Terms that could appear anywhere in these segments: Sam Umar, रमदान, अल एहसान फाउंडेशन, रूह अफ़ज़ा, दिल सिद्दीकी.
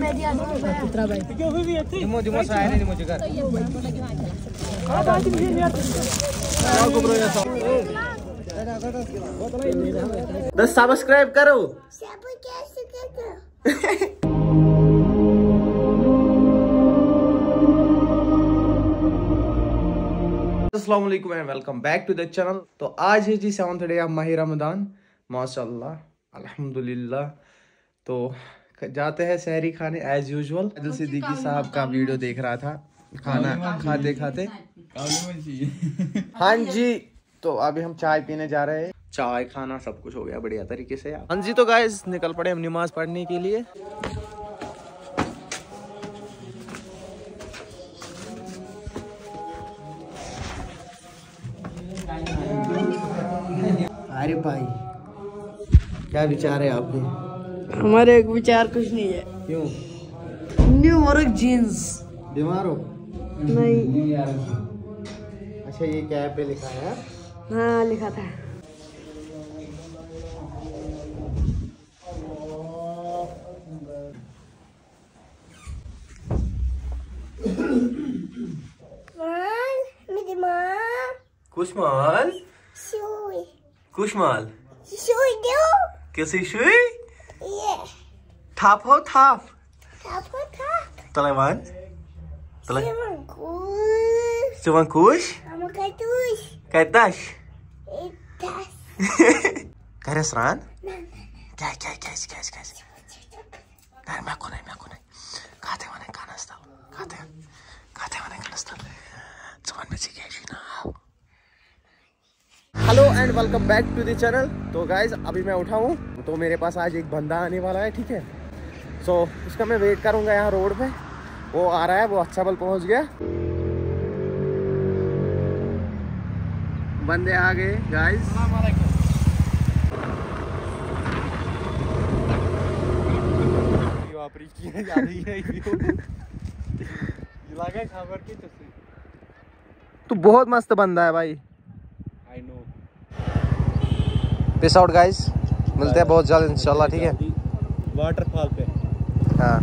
भाई सब्सक्राइब करो। अस्सलामुअलैकुम and welcome back to the channel. तो आज है जी 7th डे ऑफ माह रमदान, माशाल्लाह अल्हम्दुलिल्लाह। तो जाते हैं सहरी खाने एज यूजुअल। दिल सिद्दीकी साहब का वीडियो देख रहा था खाना खाते खाते। हाँ जी, तो अभी हम चाय पीने जा रहे हैं। चाय खाना सब कुछ हो गया बढ़िया तरीके से। हाँ जी, तो गाइस निकल पड़े हम नमाज पढ़ने के लिए। अरे भाई क्या विचार है आपके? हमारे एक विचार कुछ नहीं है। क्यों? New work jeans. बीमार हो? नहीं। अच्छा, ये क्या पे लिखा है? हाँ, लिखा था। कुशमाल कुशमाल कैसी शुई थाप हो थाप तलावान तलावान कुश कैताश करे सरान कैस तार मैं कोने खाते वाले कानस्ता जवान में सीखे जी ना। Hello and welcome back to the channel. तो गाइज अभी मैं उठा हूँ, तो मेरे पास आज एक बंदा आने वाला है, ठीक है। सो उसका मैं वेट करूँगा यहाँ रोड पे। वो आ रहा है, वो अच्छा बल पहुँच गया। बंदे आ गए गाइज। अस्सलाम वालेकुम। तो बहुत मस्त बंदा है भाई। Peace out guys, मिलते हैं बहुत जल्द इंशाल्लाह, ठीक है, वाटरफॉल पे। हाँ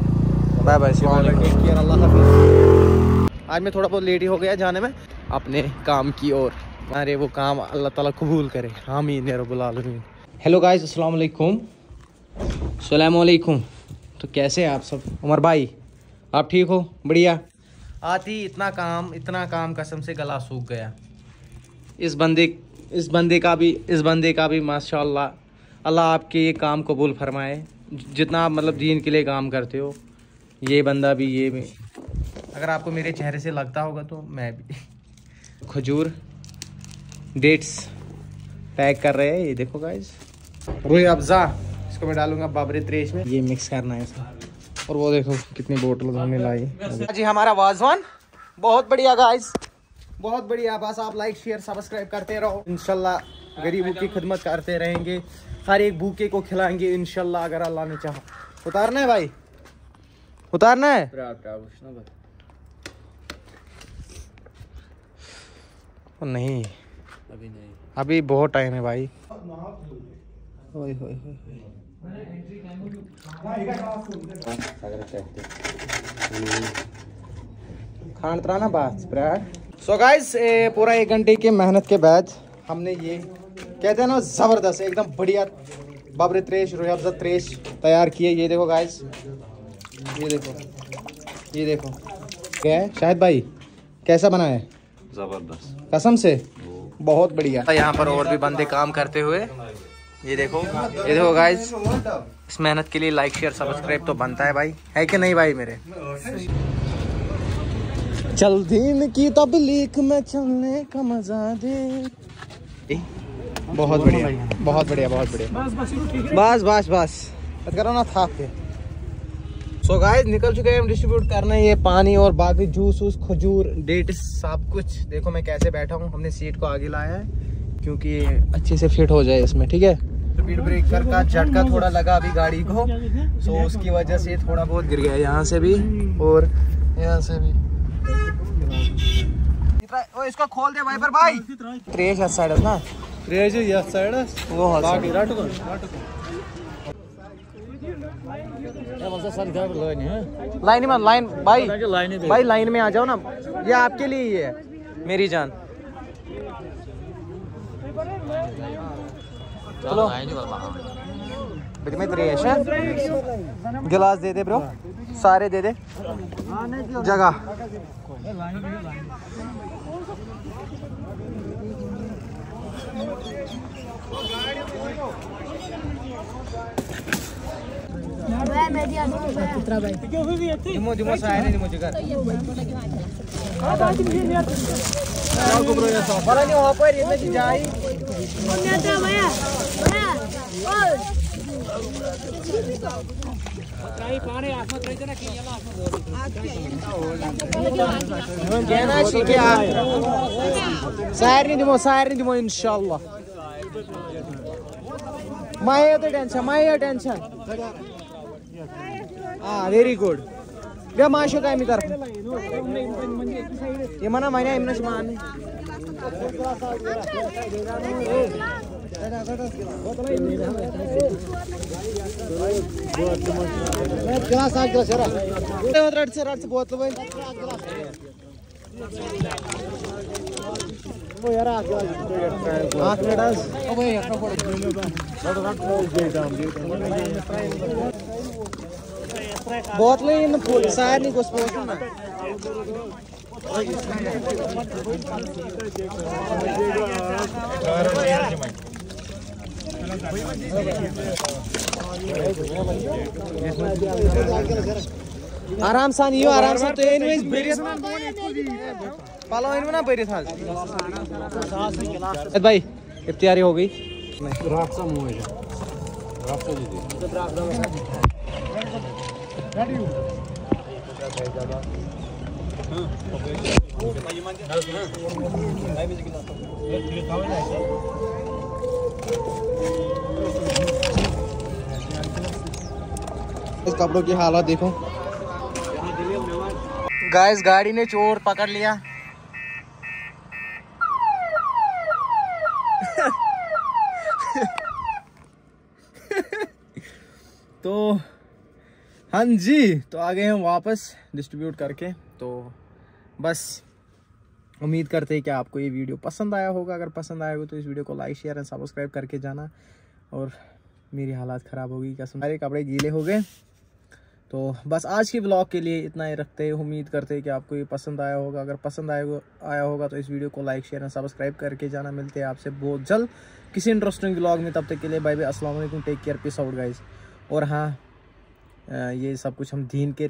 बाय बाय, अल्लाह हाफिज़। आज मैं थोड़ा बहुत लेट ही हो गया जाने में अपने काम की ओर। अरे वो काम अल्लाह ताला कबूल करे, आमीन या रब्बुल आलमीन। हेलो गाइज, अस्सलाम वालेकुम। सलाम वालेकुम। तो कैसे हैं आप सब? उमर भाई आप ठीक हो? बढ़िया। आती इतना काम कसम से गला सूख गया। इस बंदे का भी माशाल्लाह, अल्लाह आपके ये काम कबूल फरमाए। जितना आप मतलब दीन के लिए काम करते हो, ये बंदा भी ये अगर आपको मेरे चेहरे से लगता होगा तो मैं भी। खजूर डेट्स पैक कर रहे हैं, ये देखो गाइस। रूह अफ़ज़ा, इसको मैं डालूंगा बाबरे त्रेश में, ये मिक्स करना है इसमें। और वो देखो कितनी बोतल हमने लाई जी। हमारा वाजवान बहुत बढ़िया गाइस, बहुत बढ़िया। बस आप लाइक शेयर सब्सक्राइब करते रहो। इंशाल्लाह गरीबों की खिदमत करते रहेंगे, हर एक भूखे को खिलाएंगे इंशाल्लाह, अगर अल्लाह ने चाहा। उतारना है भाई, उतारना है। नहीं अभी नहीं, अभी बहुत टाइम है भाई। खान तराना बात ब्रैड। सो गाइस, पूरा 1 घंटे के मेहनत के बाद हमने ये कहते हैं ना ज़बरदस्त एकदम बढ़िया बाबरे त्रेश रूह अफ़ज़ा त्रेश तैयार किए। ये देखो गाइस, ये देखो क्या है शायद भाई, कैसा बना है? ज़बरदस्त कसम से, बहुत बढ़िया। यहाँ पर और भी बंदे काम करते हुए, ये देखो गाइस। इस मेहनत के लिए लाइक शेयर सब्सक्राइब तो बनता है भाई, है कि नहीं भाई मेरे? चल दीन की तबलीग में चलने का मजा दे। बहुत बढ़िया। बस मत करो ना थाप के। सो गाइस, निकल चुके हैं हम डिस्ट्रीब्यूट करने ये पानी और बाकी जूस वूस खजूर डेट्स सब कुछ। देखो मैं कैसे बैठा हूँ, हमने सीट को आगे लाया है क्योंकि अच्छे से फिट हो जाए इसमें, ठीक है। स्पीड ब्रेकर का झटका थोड़ा लगा अभी गाड़ी को, सो उसकी वजह से थोड़ा बहुत गिर गया यहाँ से भी और यहाँ से भी। ओ इसको खोल दे वाइपर भाई। ट्रेज है साइड ना, ट्रेज है साइड वो है। लाइन में लाइन भाई भाई लाइन में आ जाओ ना, ये आपके लिए ही है मेरी जान। चलो गिलास दे दे ब्रो, सारे दे दे जगह। सारे दिमो इंशाअल्लाह। माये टेंशन हाँ वेरी गुड बे माशो का इमी तरफ ये मना मायना इमना शमान ग्लास आ ग्लास जरा रट से बोतल बन वो यार आ ग्लास हां फ्रेंड्स ओ भाई अपना पड़ रट बोतल इन फूल सारे ना आराम सान यो आराम सान तो इन बरिस पलो इन ना बरिस भाई इफ्तियारी हो गई इस कपड़ों की हालत देखो गाइस, गाड़ी ने चोर पकड़ लिया। तो हाँ जी, तो आ गए हम वापस डिस्ट्रीब्यूट करके। तो बस उम्मीद करते हैं कि आपको ये वीडियो पसंद आया होगा। अगर पसंद आया होगा तो इस वीडियो को लाइक शेयर एंड सब्सक्राइब करके जाना। और मेरी हालात ख़राब होगी क्या, सारे कपड़े गीले हो गए। तो बस आज के ब्लॉग के लिए इतना ही रखते हैं। उम्मीद करते हैं कि आपको ये पसंद आया होगा। अगर पसंद आया होगा तो इस वीडियो को लाइक शेयर एंड सब्सक्राइब करके जाना। मिलते हैं आपसे बहुत जल्द किसी इंटरेस्टिंग ब्लॉग में। तब तक के लिए बाय बाय, अस्सलाम वालेकुम, take care, peace out guys. और हाँ, ये सब कुछ हम दीन के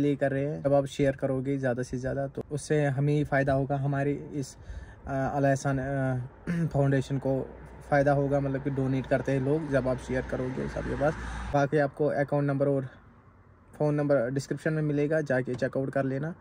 लिए कर रहे हैं। जब आप शेयर करोगे ज़्यादा से ज़्यादा तो उससे हमें फ़ायदा होगा, हमारे इस अल एहसान फाउंडेशन को फ़ायदा होगा। मतलब कि डोनेट करते हैं लोग जब आप शेयर करोगे सबके पास। बाकी आपको अकाउंट नंबर और फ़ोन नंबर डिस्क्रिप्शन में मिलेगा, जाके चेकआउट कर लेना।